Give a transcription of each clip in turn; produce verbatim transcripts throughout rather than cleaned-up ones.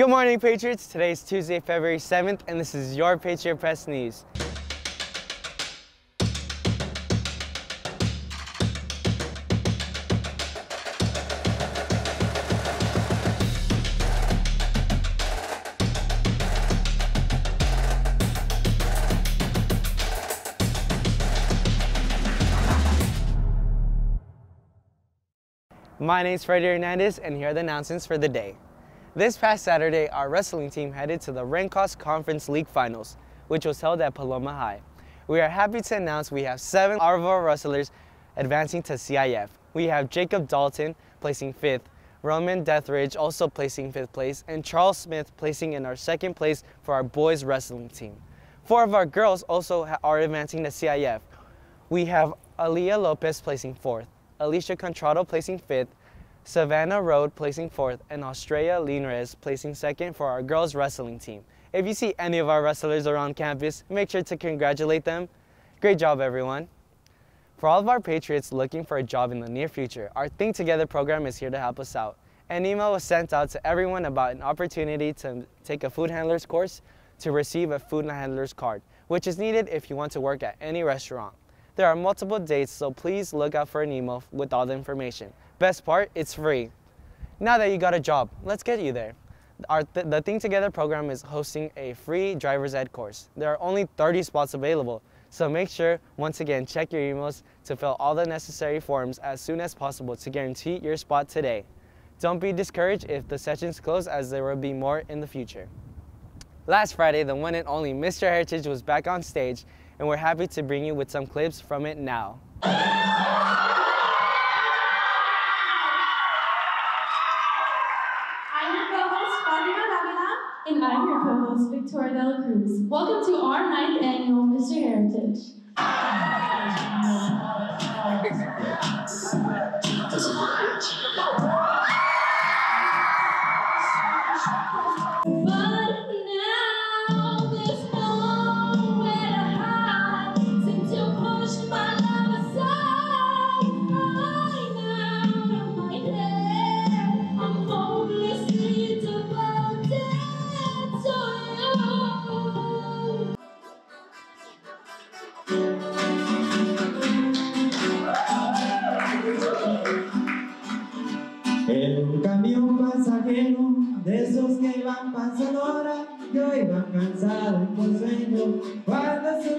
Good morning, Patriots. Today is Tuesday, February seventh, and this is your Patriot Press News. My name is Freddy Hernandez, and here are the announcements for the day. This past Saturday, our wrestling team headed to the Rancocas Conference League Finals, which was held at Paloma High. We are happy to announce we have seven of our wrestlers advancing to C I F. We have Jacob Dalton placing fifth, Roman Deathridge also placing fifth place, and Charles Smith placing in our second place for our boys wrestling team. Four of our girls also are advancing to C I F. We have Aliyah Lopez placing fourth, Alicia Contrado placing fifth, Savannah Road placing fourth, and Australia Linares placing second for our girls wrestling team. If you see any of our wrestlers around campus, make sure to congratulate them. Great job, everyone. For all of our Patriots looking for a job in the near future, our Think Together program is here to help us out. An email was sent out to everyone about an opportunity to take a food handler's course to receive a food handler's card, which is needed if you want to work at any restaurant. There are multiple dates, so please look out for an email with all the information. Best part, it's free. Now that you got a job, let's get you there. Our th the Think Together program is hosting a free driver's ed course. There are only thirty spots available, so make sure, once again, check your emails to fill all the necessary forms as soon as possible to guarantee your spot today. Don't be discouraged if the sessions close, as there will be more in the future. Last Friday, the one and only Mister Heritage was back on stage, and we're happy to bring you with some clips from it now. I'm your co-host, Rodrigo Davila. And I'm your co-host, Victoria Dela Cruz. Welcome to our ninth annual Mister Heritage.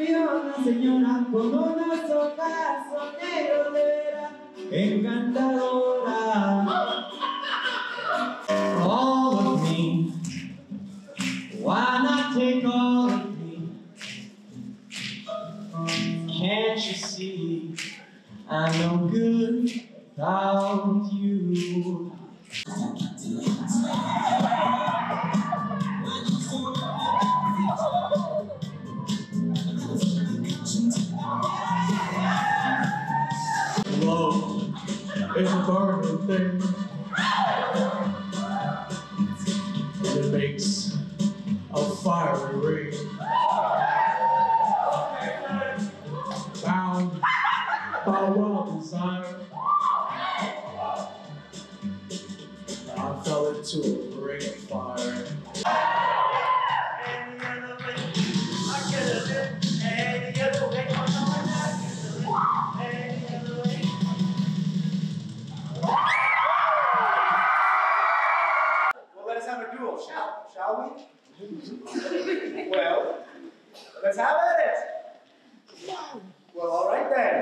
But now this all of me, why not take all of me? Can't you see I'm no good without you? It's a burning thing that makes a fiery ring. Bound by wild desire, I fell into a ring of fire. Shall we? Well, let's have at it. Well, all right then.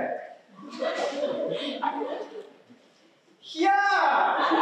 Yeah! No!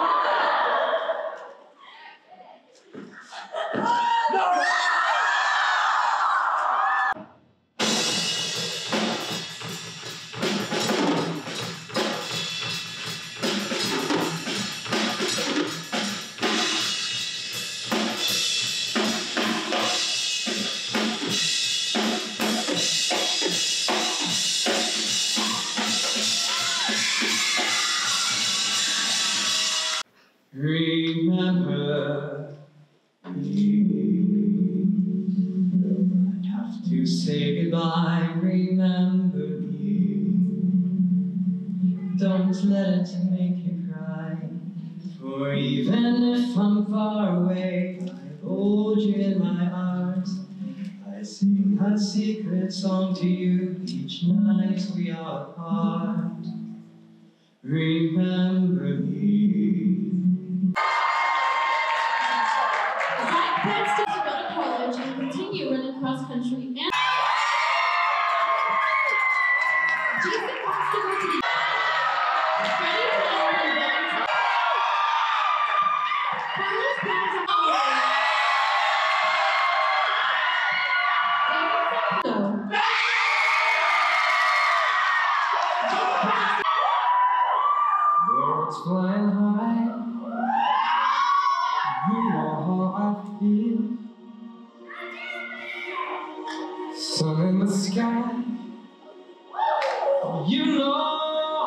Remember, you have to say goodbye. Remember, you don't let it make you cry. For even if I'm far away, I silent secret song to you each night we are apart. Remember me. Zach plans to go to college and continue running cross country and Jason wants to go to the Freddy Hernandez. Paloma plans to birds flying high, you are how I feel. Sun in the sky, you know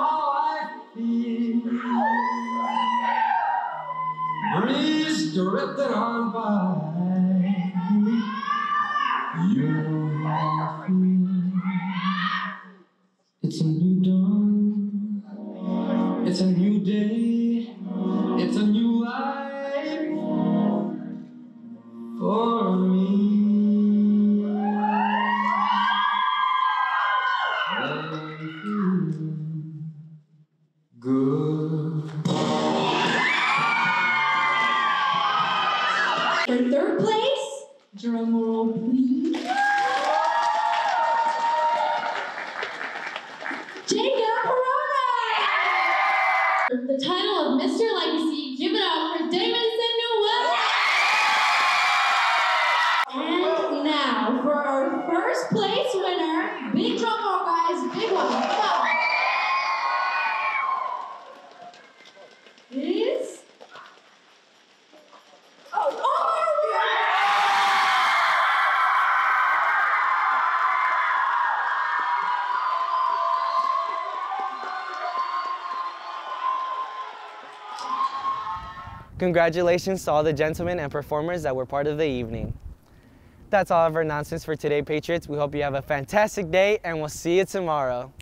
how I feel. Breeze drifting on by, you know how I feel. It's a new dawn, it's a new day, it's a new life for me. And good. For third place, drum roll please. The title of Mister Legacy, give it up for Damon Samuel. And now for our first place winner, big drum roll guys, big one, come on. Is... Oh, congratulations to all the gentlemen and performers that were part of the evening. That's all of our announcements for today, Patriots. We hope you have a fantastic day, and we'll see you tomorrow.